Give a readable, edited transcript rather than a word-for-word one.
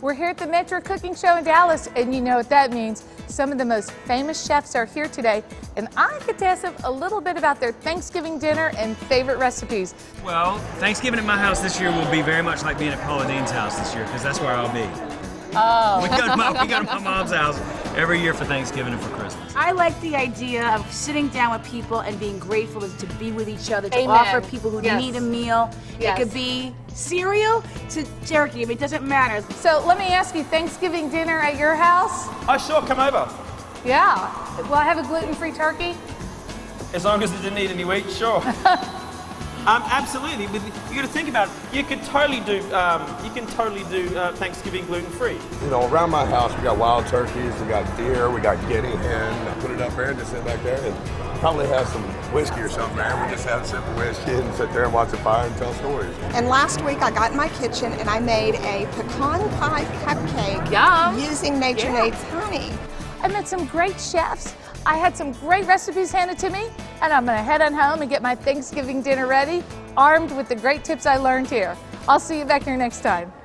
We're here at the Metro Cooking Show in Dallas, and you know what that means. Some of the most famous chefs are here today, and I could ask them a little bit about their Thanksgiving dinner and favorite recipes. Well, Thanksgiving at my house this year will be very much like being at Paula Deen's house this year, because that's where I'll be. Oh. We go to my mom's house every year for Thanksgiving and for Christmas. I like the idea of sitting down with people and being grateful to be with each other, to offer people who need a meal. Yes. It could be cereal to jerky, it doesn't matter. So let me ask you, Thanksgiving dinner at your house? Oh, sure, come over. Yeah. Will I have a gluten-free turkey? As long as it didn't eat any wheat, sure. Absolutely. You got to think about it. You could totally do. Thanksgiving gluten-free. You know, around my house we got wild turkeys, we got deer, we got guinea hen. I put it up there and just sit back there and probably have some whiskey or something. Man, we just have a sip of whiskey and sit there and watch the fire and tell stories. And last week I got in my kitchen and I made a pecan pie cupcake using Nature Nate's honey. I met some great chefs. I had some great recipes handed to me, and I'm gonna head on home and get my Thanksgiving dinner ready, armed with the great tips I learned here. I'll see you back here next time.